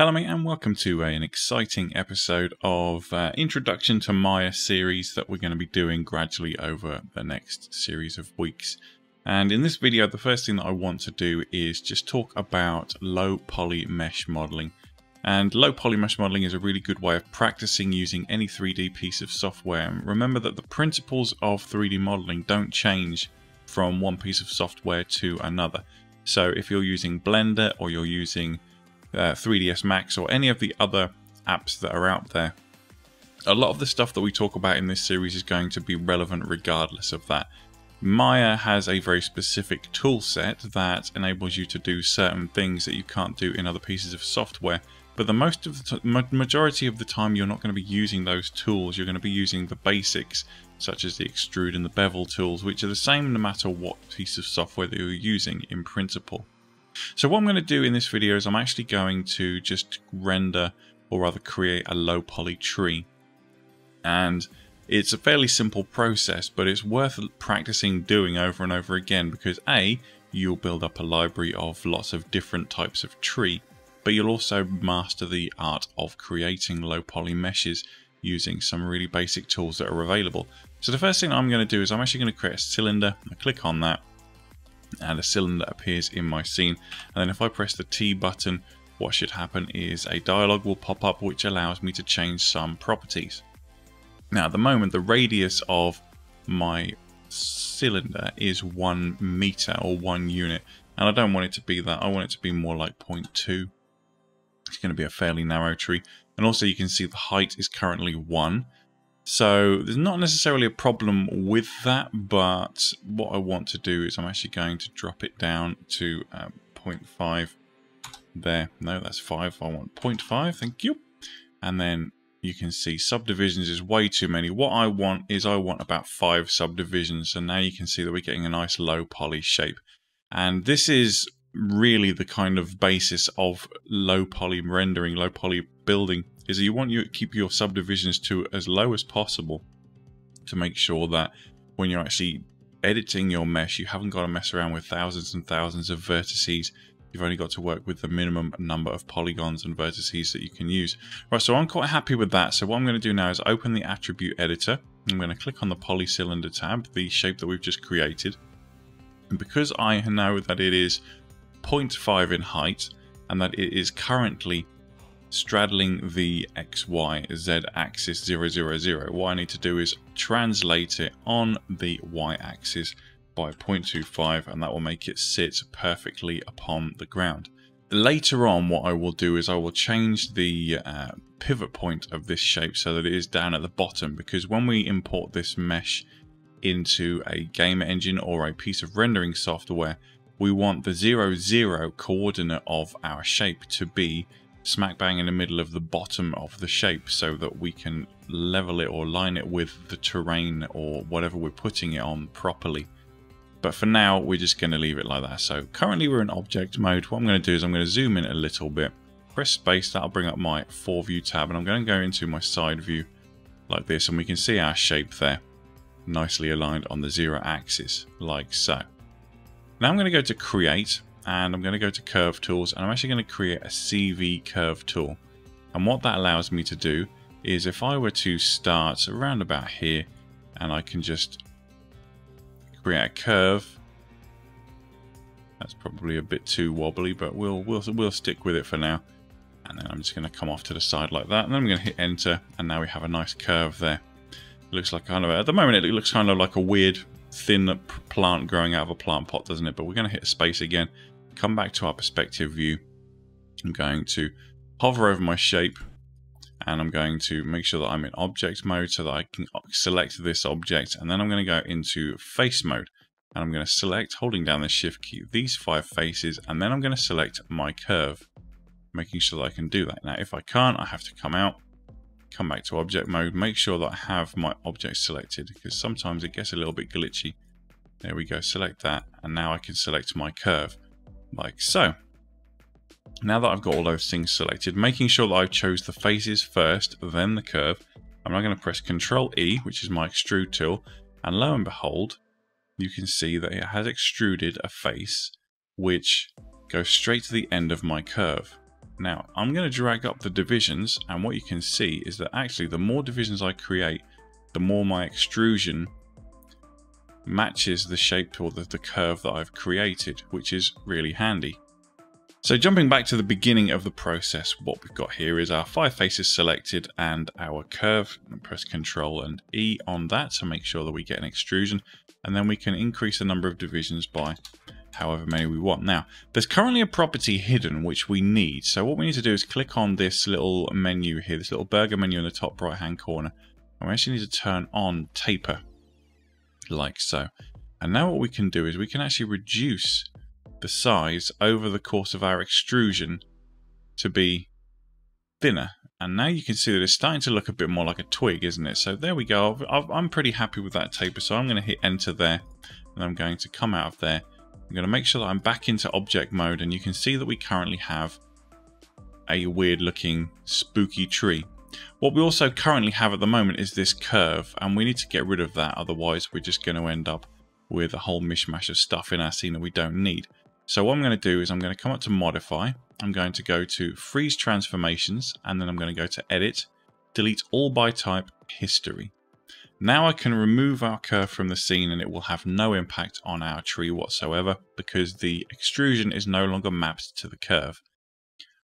Hello mate, and welcome to an exciting episode of Introduction to Maya series that we're going to be doing gradually over the next series of weeks. And in this video, the first thing that I want to do is just talk about low poly mesh modeling. And low poly mesh modeling is a really good way of practicing using any 3D piece of software. And remember that the principles of 3D modeling don't change from one piece of software to another. So if you're using Blender or you're using 3ds max or any of the other apps that are out there, a lot of the stuff that we talk about in this series is going to be relevant regardless of that. Maya has a very specific tool set that enables you to do certain things that you can't do in other pieces of software, but the majority of the time you're not going to be using those tools. You're going to be using the basics such as the extrude and the bevel tools, which are the same no matter what piece of software that you're using in principle. So what I'm going to do in this video is I'm actually going to just render, or rather create, a low poly tree. And it's a fairly simple process, but it's worth practicing doing over and over again because A, you'll build up a library of lots of different types of tree, but you'll also master the art of creating low poly meshes using some really basic tools that are available. So the first thing I'm going to do is I'm actually going to create a cylinder. I click on that, and a cylinder appears in my scene, and then if I press the T button, what should happen is a dialog will pop up which allows me to change some properties. Now at the moment the radius of my cylinder is 1 meter or 1 unit, and I don't want it to be that. I want it to be more like 0.2. It's going to be a fairly narrow tree, and also you can see the height is currently 1. So there's not necessarily a problem with that, but what I want to do is I'm actually going to drop it down to 0.5 there. No, that's 5. I want 0.5, thank you. And then you can see subdivisions is way too many. What I want is I want about 5 subdivisions. So now you can see that we're getting a nice low poly shape. And this is really the kind of basis of low poly rendering, low poly building, is that you want to keep your subdivisions to as low as possible to make sure that when you're actually editing your mesh, you haven't got to mess around with thousands and thousands of vertices. You've only got to work with the minimum number of polygons and vertices that you can use. Right, so I'm quite happy with that. So what I'm going to do now is open the attribute editor. I'm going to click on the poly cylinder tab, the shape that we've just created. And because I know that it is 0.5 in height and that it is currently straddling the XYZ axis 0, 0, 0. What I need to do is translate it on the Y axis by 0.25, and that will make it sit perfectly upon the ground. Later on, what I will do is I will change the pivot point of this shape so that it is down at the bottom, because when we import this mesh into a game engine or a piece of rendering software, we want the 0, 0 coordinate of our shape to be smack bang in the middle of the bottom of the shape so that we can level it or line it with the terrain or whatever we're putting it on properly. But for now, we're just going to leave it like that. So currently we're in object mode. What I'm going to do is I'm going to zoom in a little bit, press space, that'll bring up my foreview tab, and I'm going to go into my side view like this, and we can see our shape there nicely aligned on the 0 axis like so. Now I'm going to go to create, and I'm going to go to curve tools, and I'm actually going to create a CV curve tool. And what that allows me to do is if I were to start around about here, and I can just create a curve. That's probably a bit too wobbly, but we'll stick with it for now. And then I'm just going to come off to the side like that, and then I'm going to hit enter, and now we have a nice curve there. It looks like kind of, at the moment it looks kind of like a weird thin plant growing out of a plant pot, doesn't it? But we're going to hit space again, come back to our perspective view. I'm going to hover over my shape, and I'm going to make sure that I'm in object mode so that I can select this object, and then I'm going to go into face mode, and I'm going to select, holding down the shift key, these 5 faces, and then I'm going to select my curve, making sure that I can do that. Now if I can't, I have to come out, come back to object mode, make sure that I have my object selected, because sometimes it gets a little bit glitchy. There we go, select that, and now I can select my curve like so. Now that I've got all those things selected, making sure that I chose the faces first, then the curve, I'm now going to press Ctrl E, which is my extrude tool, and lo and behold, you can see that it has extruded a face which goes straight to the end of my curve. Now I'm going to drag up the divisions, and what you can see is that actually the more divisions I create, the more my extrusion matches the shape or the curve that I've created, which is really handy. So jumping back to the beginning of the process, what we've got here is our 5 faces selected and our curve. Press Ctrl and E on that to make sure that we get an extrusion, and then we can increase the number of divisions by however many we want. Now, there's currently a property hidden which we need. So what we need to do is click on this little menu here, this little burger menu in the top right hand corner, and we actually need to turn on taper, like so. And now what we can do is we can actually reduce the size over the course of our extrusion to be thinner. And now you can see that it's starting to look a bit more like a twig, isn't it? So there we go. I'm pretty happy with that taper, so I'm going to hit enter there, and I'm going to come out of there. I'm going to make sure that I'm back into object mode, and you can see that we currently have a weird looking spooky tree. What we also currently have at the moment is this curve, and we need to get rid of that, otherwise we're just going to end up with a whole mishmash of stuff in our scene that we don't need. So what I'm going to do is I'm going to come up to modify, I'm going to go to Freeze Transformations, and then I'm going to go to Edit, Delete All by Type, History. Now I can remove our curve from the scene and it will have no impact on our tree whatsoever, because the extrusion is no longer mapped to the curve.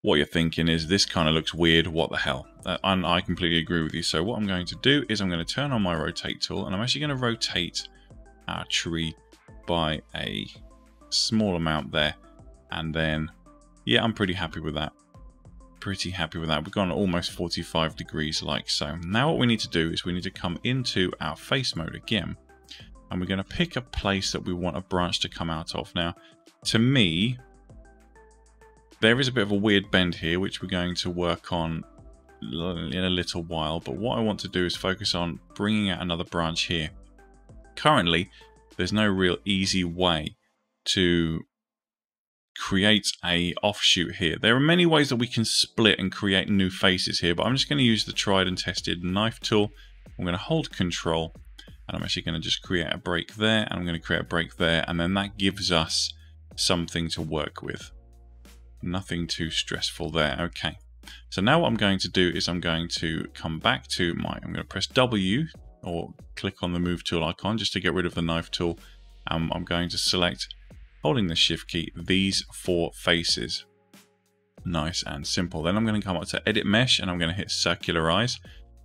What you're thinking is, this kind of looks weird, what the hell? And I completely agree with you. So what I'm going to do is I'm going to turn on my rotate tool, and I'm actually going to rotate our tree by a small amount there, and then yeah, I'm pretty happy with that. Pretty happy with that. We've gone almost 45 degrees like so. Now what we need to do is we need to come into our face mode again, and we're going to pick a place that we want a branch to come out of. Now to me there is a bit of a weird bend here which we're going to work on in a little while, but what I want to do is focus on bringing out another branch here. Currently there's no real easy way to create a offshoot here. There are many ways that we can split and create new faces here, but I'm just going to use the tried and tested knife tool. I'm going to hold Control, and I'm actually going to just create a break there, and I'm going to create a break there, and then that gives us something to work with. Nothing too stressful there. Okay, so now what I'm going to do is I'm going to come back to my, I'm going to press W or click on the move tool icon just to get rid of the knife tool, and I'm going to select, holding the shift key, these 4 faces. Nice and simple. Then I'm going to come up to edit mesh, and I'm going to hit circularize,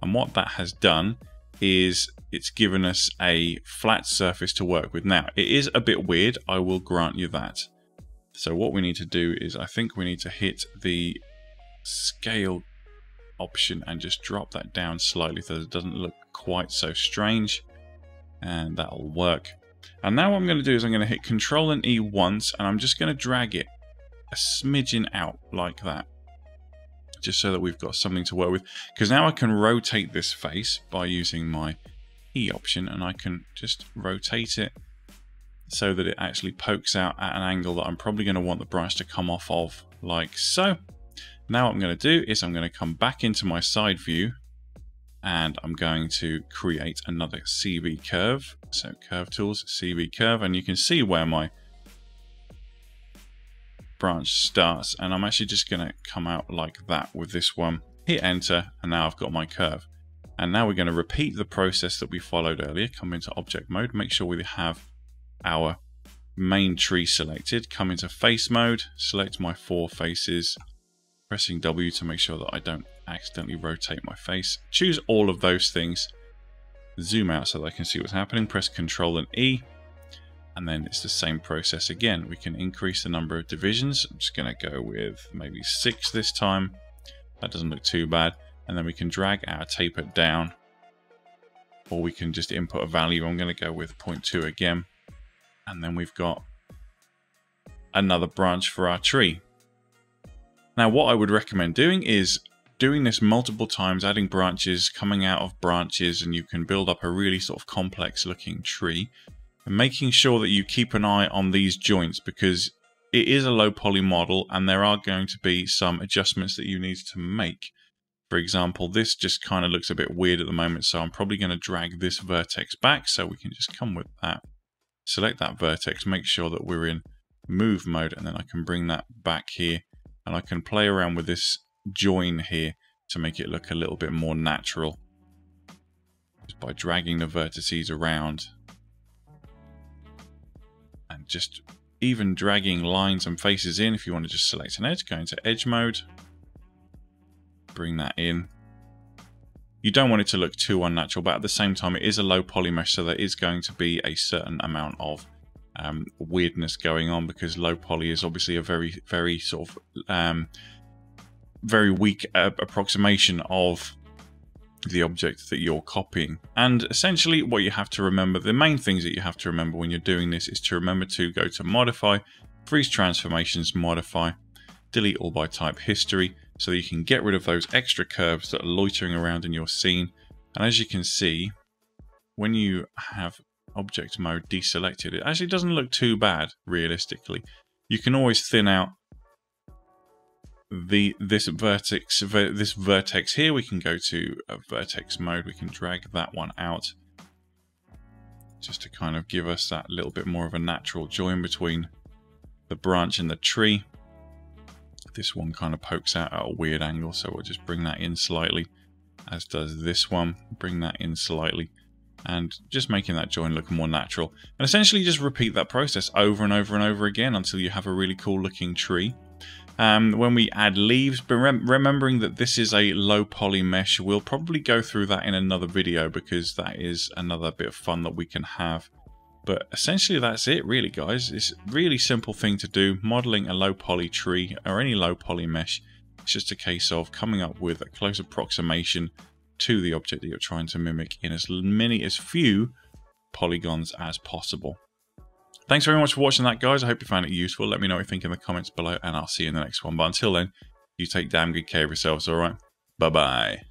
and what that has done is it's given us a flat surface to work with. Now it is a bit weird, I will grant you that. So what we need to do is I think we need to hit the scale option and just drop that down slightly so it doesn't look quite so strange, and that'll work. And now what I'm going to do is I'm going to hit Ctrl and E once, and I'm just going to drag it a smidgen out like that, just so that we've got something to work with, because now I can rotate this face by using my E option, and I can just rotate it so that it actually pokes out at an angle that I'm probably going to want the branch to come off of, like so. Now what I'm going to do is I'm going to come back into my side view, and I'm going to create another CV curve. So curve tools, CV curve, and you can see where my branch starts, and I'm actually just going to come out like that with this one. Hit enter, and now I've got my curve. And now we're going to repeat the process that we followed earlier. Come into object mode, make sure we have our main tree selected, come into face mode, select my 4 faces, pressing W to make sure that I don't accidentally rotate my face, choose all of those things, zoom out so that I can see what's happening, press Ctrl and E, and then it's the same process again. We can increase the number of divisions. I'm just going to go with maybe 6 this time. That doesn't look too bad. And then we can drag our taper down, or we can just input a value. I'm going to go with 0.2 again, and then we've got another branch for our tree. Now what I would recommend doing is doing this multiple times, adding branches, coming out of branches, and you can build up a really sort of complex looking tree, and making sure that you keep an eye on these joints, because it is a low poly model and there are going to be some adjustments that you need to make. For example, this just kind of looks a bit weird at the moment, so I'm probably going to drag this vertex back, so we can just come with that, select that vertex, make sure that we're in move mode, and then I can bring that back here. and I can play around with this join here to make it look a little bit more natural, just by dragging the vertices around and just even dragging lines and faces in. If you want to just select an edge, go into edge mode, bring that in. You don't want it to look too unnatural, but at the same time it is a low poly mesh, so there is going to be a certain amount of weirdness going on, because low poly is obviously a very sort of very weak approximation of the object that you're copying. And essentially what you have to remember, the main things that you have to remember when you're doing this, is to remember to go to modify, freeze transformations, modify, delete all by type history, so that you can get rid of those extra curves that are loitering around in your scene. And as you can see, when you have object mode deselected, it actually doesn't look too bad realistically. You can always thin out this vertex here. We can go to vertex mode, we can drag that one out just to kind of give us that little bit more of a natural join between the branch and the tree. This one kind of pokes out at a weird angle, so we'll just bring that in slightly, as does this one, bring that in slightly, and just making that join look more natural. And essentially just repeat that process over and over and over again until you have a really cool looking tree. When we add leaves, but remembering that this is a low poly mesh, we'll probably go through that in another video, because that is another bit of fun that we can have. But essentially that's it really, guys. It's a really simple thing to do, modeling a low poly tree or any low poly mesh. It's just a case of coming up with a close approximation to the object that you're trying to mimic in as few polygons as possible. Thanks very much for watching that, guys. I hope you found it useful. Let me know what you think in the comments below, and I'll see you in the next one. But until then, you take damn good care of yourselves, all right? Bye-bye.